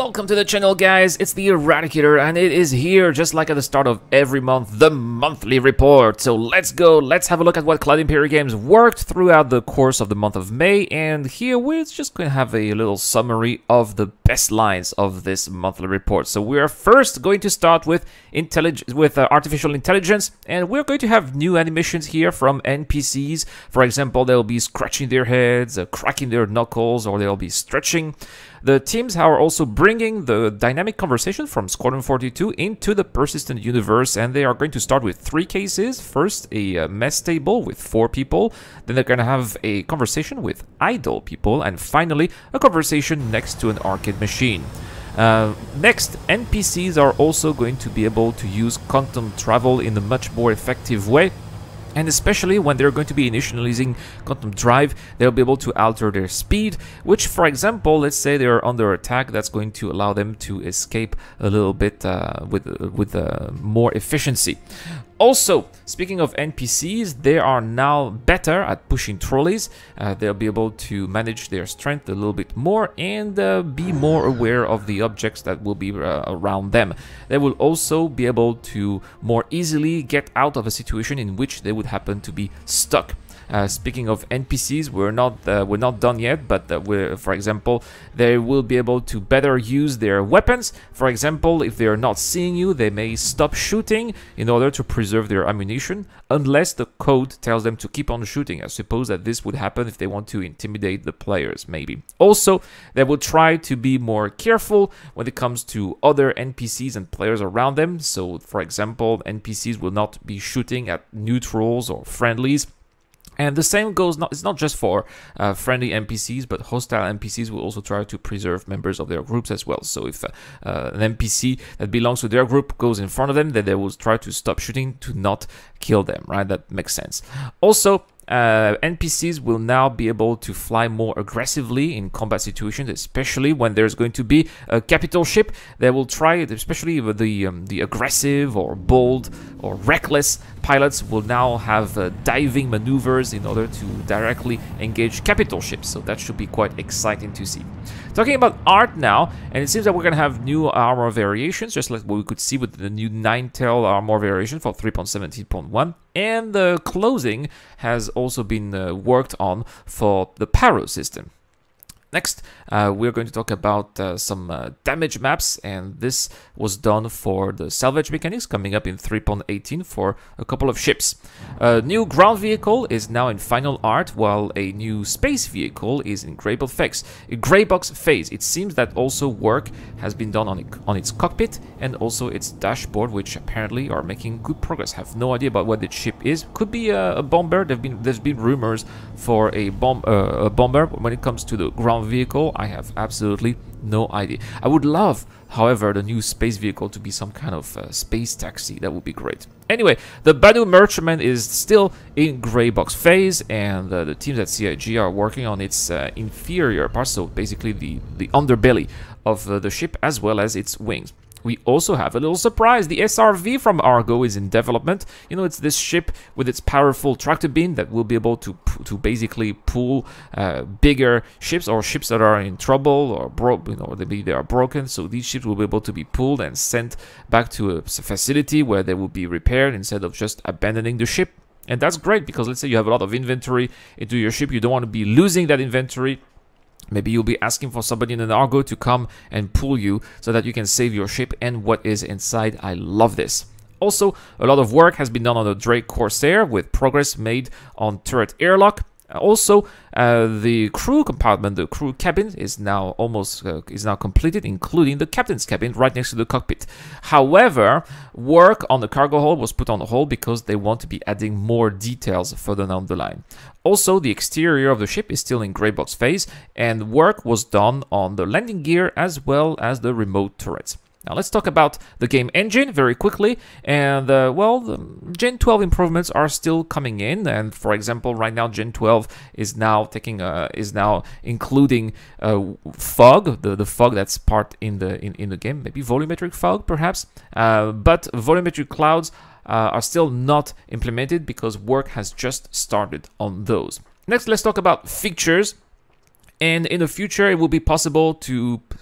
Welcome to the channel, guys. It's the Eradicator, and it is here just like at the start of every month, the monthly report. So let's go, let's have a look at what Cloud Imperium Games worked throughout the course of the month of May, and here we're just going to have a little summary of the best lines of this monthly report. So we are first going to start with artificial intelligence, and we're going to have new animations here from NPCs. For example, they'll be scratching their heads, cracking their knuckles, or they'll be stretching. The teams are also bringing the dynamic conversation from Squadron 42 into the Persistent Universe, and they are going to start with 3 cases. First, a mess table with 4 people, then they're going to have a conversation with idle people, and finally, a conversation next to an arcade machine. Next, NPCs are also going to be able to use quantum travel in a much more effective way. And especially when they're going to be initializing quantum drive, they'll be able to alter their speed, which, for example, let's say they're under attack, that's going to allow them to escape a little bit with more efficiency. Also, speaking of NPCs, they are now better at pushing trolleys. They'll be able to manage their strength a little bit more and be more aware of the objects that will be around them. They will also be able to more easily get out of a situation in which they would happen to be stuck. Speaking of NPCs, we're not done yet, but for example, they will be able to better use their weapons. For example, if they are not seeing you, they may stop shooting in order to preserve their ammunition, unless the code tells them to keep on shooting. I suppose that this would happen if they want to intimidate the players, maybe. Also, they will try to be more careful when it comes to other NPCs and players around them. So, for example, NPCs will not be shooting at neutrals or friendlies. And the same goes, it's not just for friendly NPCs, but hostile NPCs will also try to preserve members of their groups as well. So if an NPC that belongs to their group goes in front of them, then they will try to stop shooting to not kill them, right? That makes sense. Also, NPCs will now be able to fly more aggressively in combat situations, especially when there's going to be a capital ship. They will try, especially with the aggressive or bold or reckless pilots will now have diving maneuvers in order to directly engage capital ships. So that should be quite exciting to see. Talking about art now, and it seems that we're going to have new armor variations, just like what we could see with the new 9-tail armor variation for 3.17.1. And the clothing has also been worked on for the Pyro system. Next, we're going to talk about some damage maps, and this was done for the salvage mechanics coming up in 3.18 for a couple of ships. A new ground vehicle is now in final art, while a new space vehicle is in grey box phase. It seems that also work has been done on its cockpit and also its dashboard, which apparently are making good progress. Have no idea about what the ship is. Could be a bomber. There's been rumors for a bomber when it comes to the ground vehicle. I have absolutely no idea. I would love, however, the new space vehicle to be some kind of space taxi. That would be great. Anyway, the Banu Merchantman is still in grey box phase, and the teams at CIG are working on its inferior part, so basically the underbelly of the ship as well as its wings. We also have a little surprise. The SRV from ARGO is in development. You know, it's this ship with its powerful tractor beam that will be able to basically pull bigger ships or ships that are in trouble or they are broken. So these ships will be able to be pulled and sent back to a facility where they will be repaired instead of just abandoning the ship. And that's great because let's say you have a lot of inventory into your ship. You don't want to be losing that inventory. Maybe you'll be asking for somebody in an Argo to come and pull you so that you can save your ship and what is inside. I love this. Also, a lot of work has been done on the Drake Corsair with progress made on turret airlock. Also, the crew compartment, the crew cabin is now almost completed, including the captain's cabin right next to the cockpit. However, work on the cargo hold was put on hold because they want to be adding more details further down the line. Also, the exterior of the ship is still in grey box phase, and work was done on the landing gear as well as the remote turrets. Now let's talk about the game engine very quickly, and well, the Gen 12 improvements are still coming in, and for example, right now Gen 12 is now including fog, the fog that's part in the game, maybe volumetric fog perhaps, but volumetric clouds are still not implemented because work has just started on those. Next, let's talk about features. and in the future it will be possible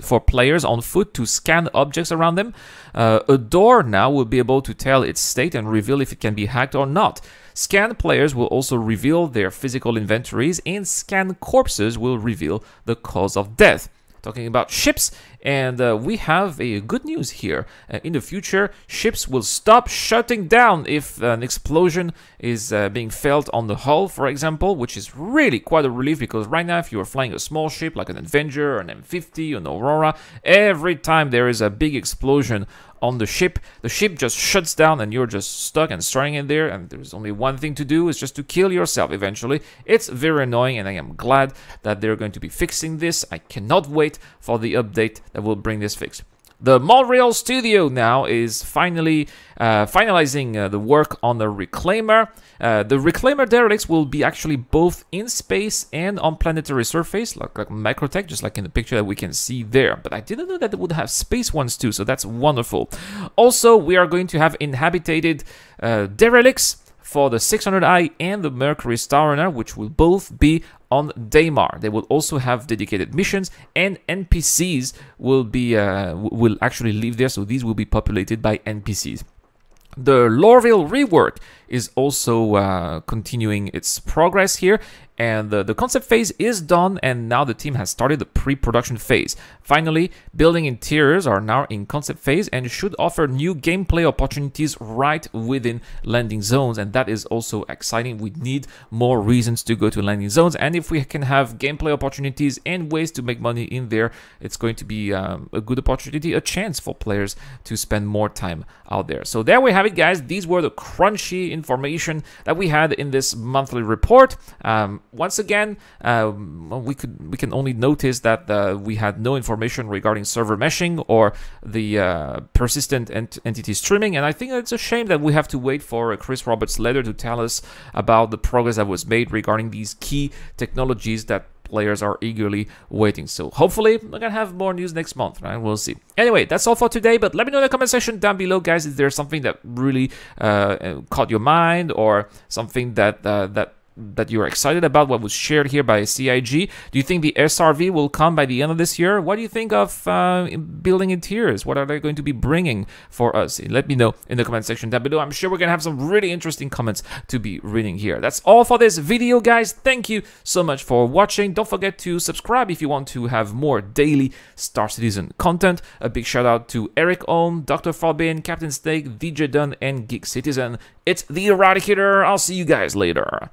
for players on foot to scan objects around them. A door now will be able to tell its state and reveal if it can be hacked or not. Scanned players will also reveal their physical inventories, and scanned corpses will reveal the cause of death. Talking about ships, and we have a good news here. In the future, ships will stop shutting down if an explosion is being felt on the hull, for example, which is really quite a relief, because right now, if you are flying a small ship like an Avenger, or an M50, or an Aurora, every time there is a big explosion on the ship just shuts down and you're just stuck and staring in there, and there's only one thing to do, is just to kill yourself eventually. It's very annoying, and I am glad that they're going to be fixing this. I cannot wait for the update that will bring this fix. The Montreal studio now is finally finalizing the work on the Reclaimer. The Reclaimer derelicts will be actually both in space and on planetary surface, like Microtech, just like in the picture that we can see there. But I didn't know that it would have space ones too, so that's wonderful. Also, we are going to have inhabited derelicts for the 600i and the Mercury Star Runner, which will both be on Daymar. They will also have dedicated missions, and NPCs will actually live there, so these will be populated by NPCs. The Lorville rework is also continuing its progress here, and the concept phase is done, and now the team has started the pre-production phase. Finally, building interiors are now in concept phase and should offer new gameplay opportunities right within landing zones, and that is also exciting. We need more reasons to go to landing zones, and if we can have gameplay opportunities and ways to make money in there, it's going to be a good opportunity, a chance for players to spend more time out there. So there we have it, guys. These were the crunchy information that we had in this monthly report. Once again, we can only notice that we had no information regarding server meshing or the persistent entity streaming, and I think it's a shame that we have to wait for Chris Roberts' letter to tell us about the progress that was made regarding these key technologies that players are eagerly waiting. So hopefully we're gonna have more news next month, right? We'll see. Anyway, that's all for today, but let me know in the comment section down below, guys, if there's something that really caught your mind, or something that that you're excited about what was shared here by CIG. Do you think the SRV will come by the end of this year? What do you think of building interiors? What are they going to be bringing for us? Let me know in the comment section down below. I'm sure we're gonna have some really interesting comments to be reading here. That's all for this video, guys. Thank you so much for watching. Don't forget to subscribe if you want to have more daily Star Citizen content. A big shout out to Eric Ohm, Dr. Farbin, Captain Snake, DJ Dunn, and Geek Citizen. It's The Eradicator. I'll see you guys later.